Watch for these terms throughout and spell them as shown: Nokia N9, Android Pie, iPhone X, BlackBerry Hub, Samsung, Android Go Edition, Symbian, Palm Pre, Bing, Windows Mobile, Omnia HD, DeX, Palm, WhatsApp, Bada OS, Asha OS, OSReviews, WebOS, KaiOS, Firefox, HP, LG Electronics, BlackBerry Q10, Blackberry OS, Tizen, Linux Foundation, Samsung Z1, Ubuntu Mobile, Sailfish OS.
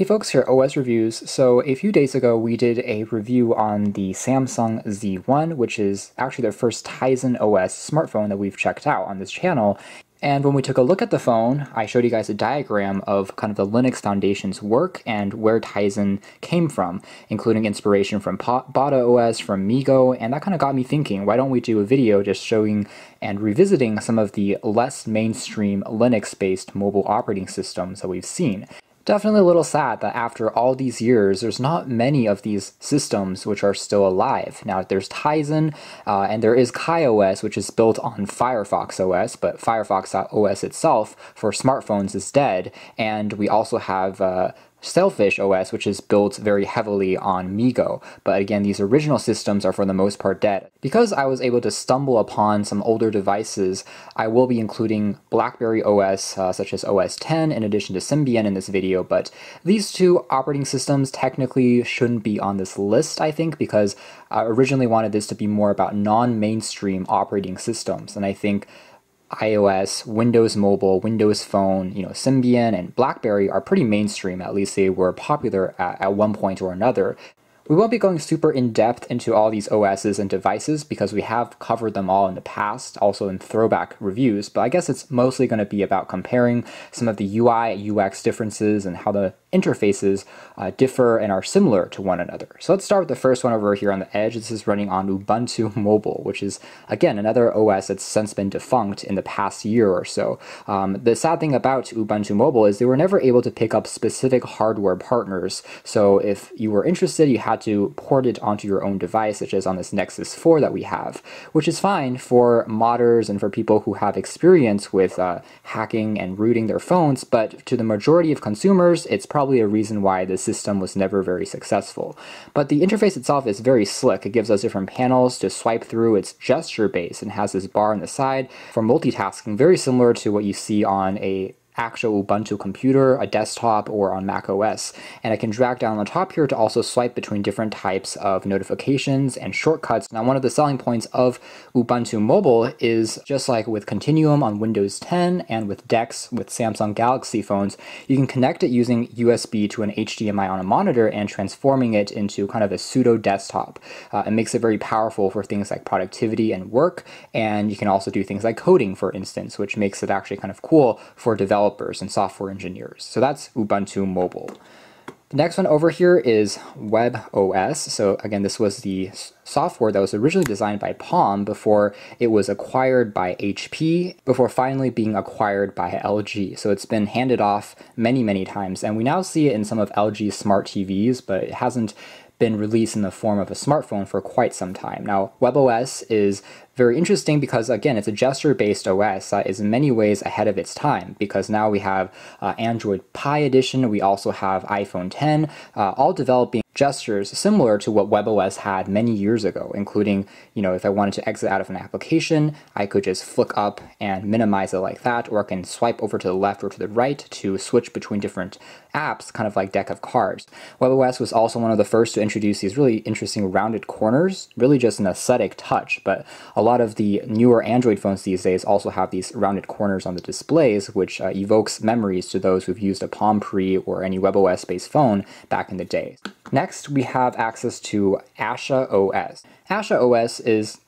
Hey folks, here are OSReviews. So a few days ago we did a review on the Samsung Z1, which is actually their first Tizen OS smartphone that we've checked out on this channel. And when we took a look at the phone, I showed you guys a diagram of kind of the Linux Foundation's work and where Tizen came from, including inspiration from Bada OS, from MeeGo, and that kind of got me thinking, why don't we do a video just showing and revisiting some of the less mainstream Linux-based mobile operating systems that we've seen. Definitely a little sad that after all these years, there's not many of these systems which are still alive. Now, there's Tizen, and there is KaiOS, which is built on Firefox OS, but Firefox OS itself for smartphones is dead, and we also have Sailfish OS, which is built very heavily on MeeGo. But again, these original systems are for the most part dead. Because I was able to stumble upon some older devices, I will be including BlackBerry OS, such as OS X, in addition to Symbian in this video, but these two operating systems technically shouldn't be on this list, I think, because I originally wanted this to be more about non-mainstream operating systems, and I think iOS, Windows Mobile, Windows Phone, you know, Symbian, and BlackBerry are pretty mainstream, at least they were popular at one point or another. We won't be going super in-depth into all these OSs and devices because we have covered them all in the past, also in throwback reviews, but I guess it's mostly going to be about comparing some of the UI, UX differences and how the interfaces differ and are similar to one another. So let's start with the first one over here on the edge. This is running on Ubuntu Mobile, which is, again, another OS that's since been defunct in the past year or so. The sad thing about Ubuntu Mobile is they were never able to pick up specific hardware partners. So if you were interested, you had to port it onto your own device, such as on this Nexus 4 that we have, which is fine for modders and for people who have experience with hacking and rooting their phones, but to the majority of consumers, it's probably a reason why the system was never very successful. But the interface itself is very slick. It gives us different panels to swipe through. It's gesture-based and has this bar on the side for multitasking, very similar to what you see on a actual Ubuntu computer, a desktop, or on Mac OS. And I can drag down on top here to also swipe between different types of notifications and shortcuts. Now, one of the selling points of Ubuntu Mobile is, just like with Continuum on Windows 10 and with DeX with Samsung Galaxy phones, you can connect it using USB to an HDMI on a monitor and transforming it into kind of a pseudo desktop. It makes it very powerful for things like productivity and work, and you can also do things like coding, for instance, which makes it actually kind of cool for developers and software engineers. So that's Ubuntu Mobile. The next one over here is WebOS. So again, this was the software that was originally designed by Palm before it was acquired by HP, before finally being acquired by LG. So it's been handed off many, many times, and we now see it in some of LG's smart TVs, but it hasn't been released in the form of a smartphone for quite some time. Now, WebOS is very interesting because, again, it's a gesture-based OS that is in many ways ahead of its time, because now we have Android Pie Edition, we also have iPhone X, all developing gestures similar to what WebOS had many years ago, including, you know, if I wanted to exit out of an application, I could just flick up and minimize it like that, or I can swipe over to the left or to the right to switch between different apps, kind of like deck of cards. WebOS was also one of the first to introduce these really interesting rounded corners, really just an aesthetic touch, but a lot of the newer Android phones these days also have these rounded corners on the displays, which evokes memories to those who've used a Palm Pre or any WebOS-based phone back in the day. Next, we have access to Asha OS. Asha OS is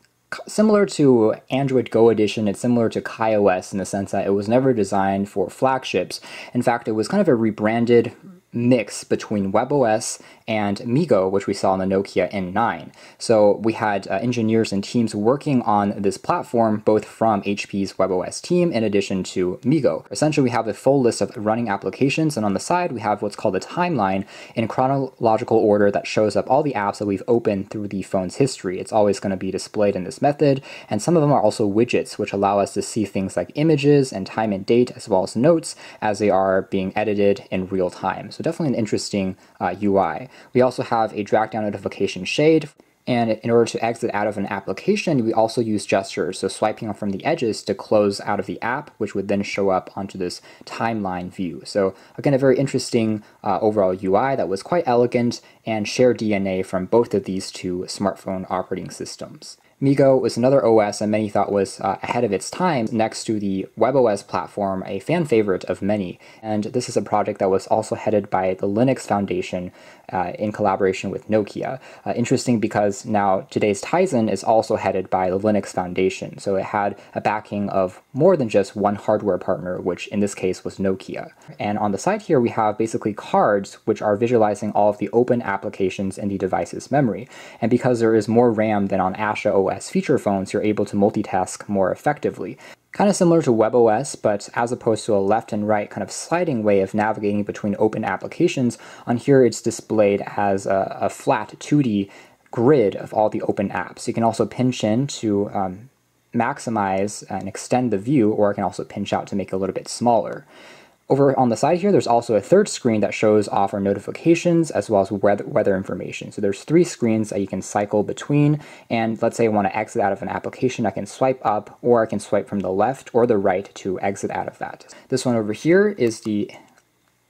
similar to Android Go Edition. It's similar to KaiOS in the sense that it was never designed for flagships. In fact, it was kind of a rebranded mix between WebOS and MeeGo, which we saw on the Nokia N9. So we had engineers and teams working on this platform, both from HP's WebOS team in addition to MeeGo. Essentially, we have a full list of running applications, and on the side, we have what's called a timeline in chronological order that shows up all the apps that we've opened through the phone's history. It's always going to be displayed in this method, and some of them are also widgets, which allow us to see things like images and time and date, as well as notes, as they are being edited in real time. So definitely an interesting UI. We also have a drag down notification shade, and in order to exit out of an application, we also use gestures, so swiping from the edges to close out of the app, which would then show up onto this timeline view. So again, a very interesting overall UI that was quite elegant and shared DNA from both of these two smartphone operating systems. MeeGo was another OS that many thought was ahead of its time, next to the WebOS platform, a fan favorite of many. And this is a project that was also headed by the Linux Foundation in collaboration with Nokia. Interesting because now today's Tizen is also headed by the Linux Foundation, so it had a backing of more than just one hardware partner, which in this case was Nokia. And on the side here, we have basically cards which are visualizing all of the open applications in the device's memory. And because there is more RAM than on Asha OS feature phones, you're able to multitask more effectively. Kind of similar to WebOS, but as opposed to a left and right kind of sliding way of navigating between open applications, on here it's displayed as a flat 2D grid of all the open apps. You can also pinch in to maximize and extend the view, or it can also pinch out to make it a little bit smaller. Over on the side here, there's also a third screen that shows off our notifications as well as weather information. So there's three screens that you can cycle between, and let's say I want to exit out of an application, I can swipe up, or I can swipe from the left or the right to exit out of that. This one over here is the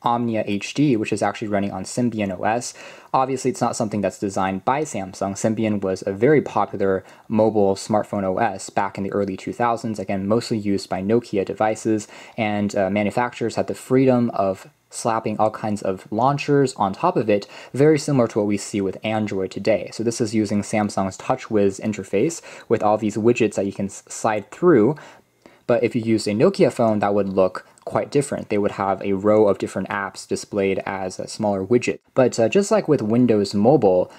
Omnia HD, which is actually running on Symbian OS. Obviously, it's not something that's designed by Samsung. Symbian was a very popular mobile smartphone OS back in the early 2000s, again, mostly used by Nokia devices, and manufacturers had the freedom of slapping all kinds of launchers on top of it, very similar to what we see with Android today. So this is using Samsung's TouchWiz interface with all these widgets that you can slide through. But if you used a Nokia phone, that would look quite different. They would have a row of different apps displayed as a smaller widget. But just like with Windows Mobile,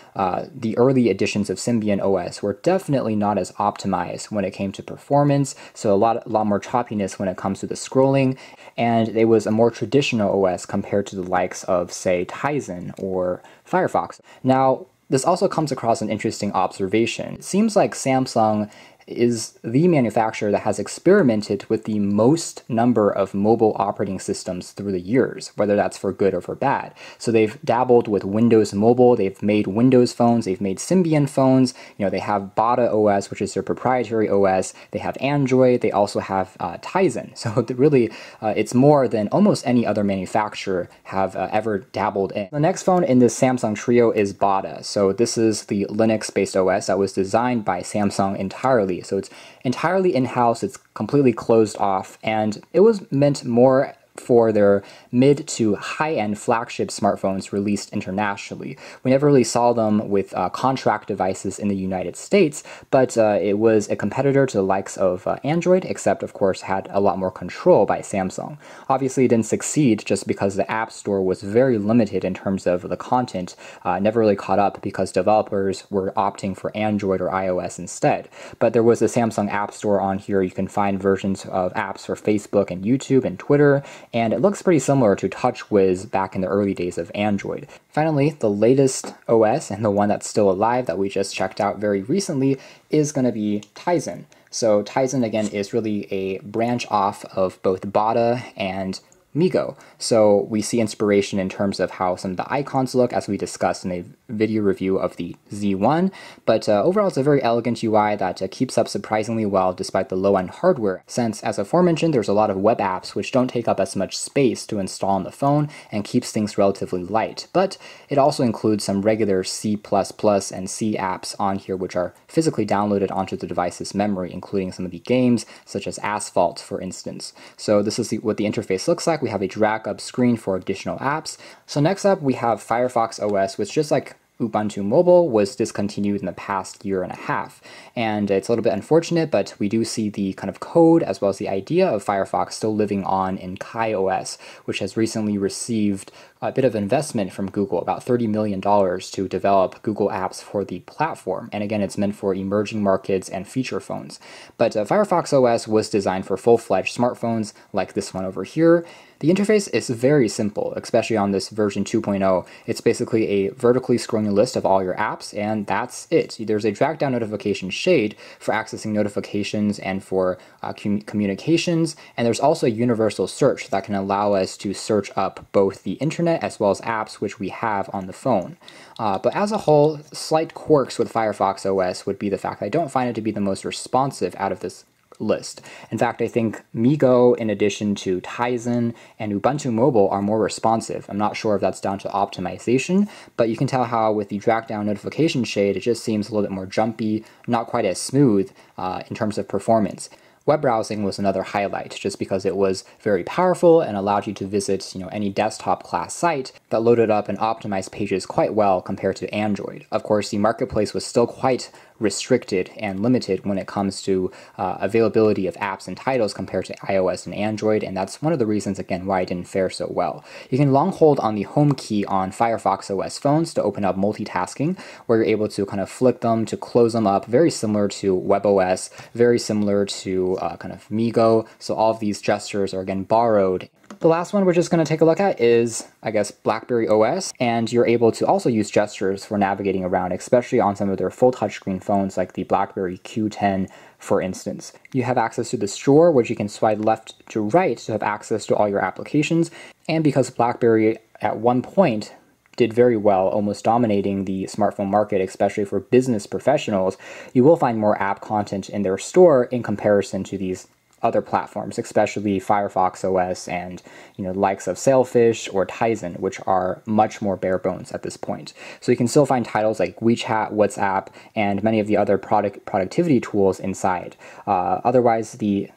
the early editions of Symbian OS were definitely not as optimized when it came to performance, so a lot more choppiness when it comes to the scrolling, and it was a more traditional OS compared to the likes of, say, Tizen or Firefox. Now, this also comes across an interesting observation. It seems like Samsung is the manufacturer that has experimented with the most number of mobile operating systems through the years, whether that's for good or for bad. So they've dabbled with Windows Mobile, they've made Windows phones, they've made Symbian phones, you know, they have Bada OS, which is their proprietary OS, they have Android, they also have Tizen. So really, it's more than almost any other manufacturer have ever dabbled in. The next phone in this Samsung trio is Bada. So this is the Linux-based OS that was designed by Samsung entirely. So it's entirely in-house, it's completely closed off, and it was meant more for their mid to high-end flagship smartphones released internationally. We never really saw them with contract devices in the United States, but it was a competitor to the likes of Android, except of course had a lot more control by Samsung. Obviously it didn't succeed just because the App Store was very limited in terms of the content, never really caught up because developers were opting for Android or iOS instead. But there was a Samsung App Store on here. You can find versions of apps for Facebook and YouTube and Twitter, and it looks pretty similar to TouchWiz back in the early days of Android. Finally, the latest OS, and the one that's still alive that we just checked out very recently, is going to be Tizen. So Tizen, again, is really a branch off of both Bada and MeeGo. So we see inspiration in terms of how some of the icons look, as we discussed in a video review of the Z1, but overall it's a very elegant UI that keeps up surprisingly well despite the low-end hardware, since as aforementioned there's a lot of web apps which don't take up as much space to install on the phone and keeps things relatively light. But it also includes some regular C++ and C apps on here which are physically downloaded onto the device's memory, including some of the games such as Asphalt, for instance. So this is what the interface looks like. We have a drag up screen for additional apps. So next up we have Firefox OS, which just like Ubuntu Mobile was discontinued in the past year and a half. And it's a little bit unfortunate, but we do see the kind of code as well as the idea of Firefox still living on in KaiOS, which has recently received a bit of investment from Google, about $30 million to develop Google apps for the platform. And again, it's meant for emerging markets and feature phones. But Firefox OS was designed for full-fledged smartphones like this one over here. The interface is very simple, especially on this version 2.0. It's basically a vertically scrolling list of all your apps, and that's it. There's a drag-down notification shade for accessing notifications and for communications, and there's also a universal search that can allow us to search up both the internet as well as apps which we have on the phone. But as a whole, slight quirks with Firefox OS would be the fact that I don't find it to be the most responsive out of this list. In fact, I think MeeGo, in addition to Tizen and Ubuntu Mobile, are more responsive. I'm not sure if that's down to optimization, but you can tell how with the drag down notification shade, it just seems a little bit more jumpy, not quite as smooth in terms of performance. Web browsing was another highlight, just because it was very powerful and allowed you to visit, any desktop class site that loaded up and optimized pages quite well compared to Android. Of course, the marketplace was still quite restricted and limited when it comes to availability of apps and titles compared to iOS and Android, and that's one of the reasons, again, why it didn't fare so well. You can long hold on the home key on Firefox OS phones to open up multitasking, where you're able to kind of flick them to close them up, very similar to WebOS, very similar to kind of MeeGo, so all of these gestures are, again, borrowed. The last one we're just going to take a look at is, I guess, BlackBerry OS, and you're able to also use gestures for navigating around, especially on some of their full touchscreen phones like the BlackBerry Q10, for instance. You have access to the store, which you can swipe left to right to have access to all your applications, and because BlackBerry at one point did very well, almost dominating the smartphone market, especially for business professionals, you will find more app content in their store in comparison to these other platforms, especially Firefox OS and likes of Sailfish or Tizen, which are much more bare bones at this point. So you can still find titles like WeChat, WhatsApp, and many of the other productivity tools inside. Otherwise, the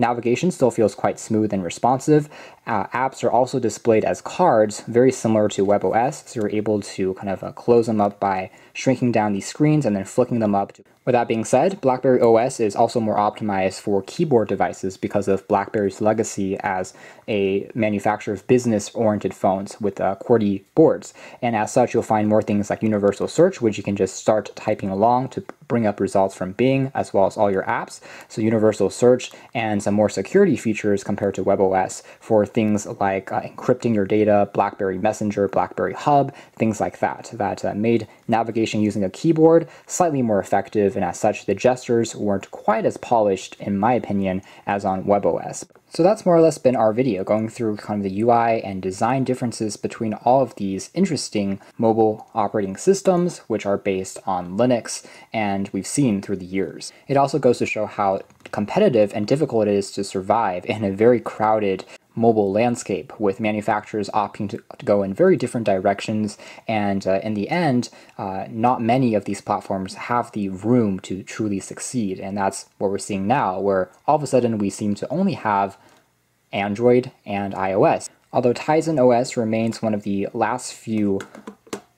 navigation still feels quite smooth and responsive. Apps are also displayed as cards, very similar to WebOS, so you're able to kind of close them up by shrinking down these screens and then flicking them up. With that being said, BlackBerry OS is also more optimized for keyboard devices because of BlackBerry's legacy as a manufacturer of business-oriented phones with QWERTY boards. And as such, you'll find more things like universal search, which you can just start typing along to bring up results from Bing, as well as all your apps. So universal search and some more security features compared to WebOS for things like encrypting your data, BlackBerry Messenger, BlackBerry Hub, things like that, that made navigation using a keyboard slightly more effective, and as such, the gestures weren't quite as polished, in my opinion, as on WebOS. So that's more or less been our video, going through kind of the UI and design differences between all of these interesting mobile operating systems, which are based on Linux, and we've seen through the years. It also goes to show how competitive and difficult it is to survive in a very crowded mobile landscape, with manufacturers opting to go in very different directions, and in the end, not many of these platforms have the room to truly succeed, and that's what we're seeing now, where all of a sudden we seem to only have Android and iOS. Although Tizen OS remains one of the last few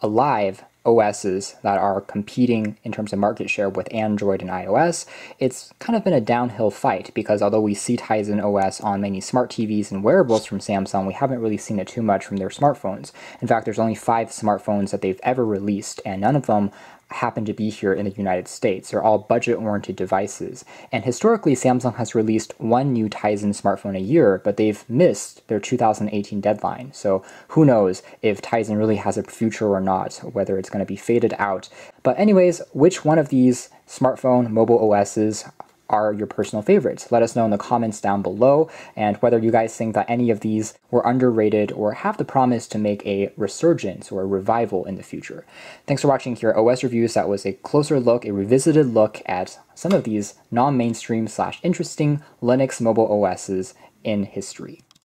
alive OSs that are competing in terms of market share with Android and iOS, it's kind of been a downhill fight, because although we see Tizen OS on many smart TVs and wearables from Samsung, we haven't really seen it too much from their smartphones. In fact, there's only 5 smartphones that they've ever released, and none of them happen to be here in the United States. They're all budget-oriented devices. And historically, Samsung has released one new Tizen smartphone a year, but they've missed their 2018 deadline. So who knows if Tizen really has a future or not, whether it's going to be faded out. But anyways, which one of these smartphone mobile OSs are your personal favorites? Let us know in the comments down below, and whether you guys think that any of these were underrated or have the promise to make a resurgence or a revival in the future. Thanks for watching here at OS Reviews. That was a closer look, a revisited look at some of these non-mainstream/interesting Linux mobile OSs in history.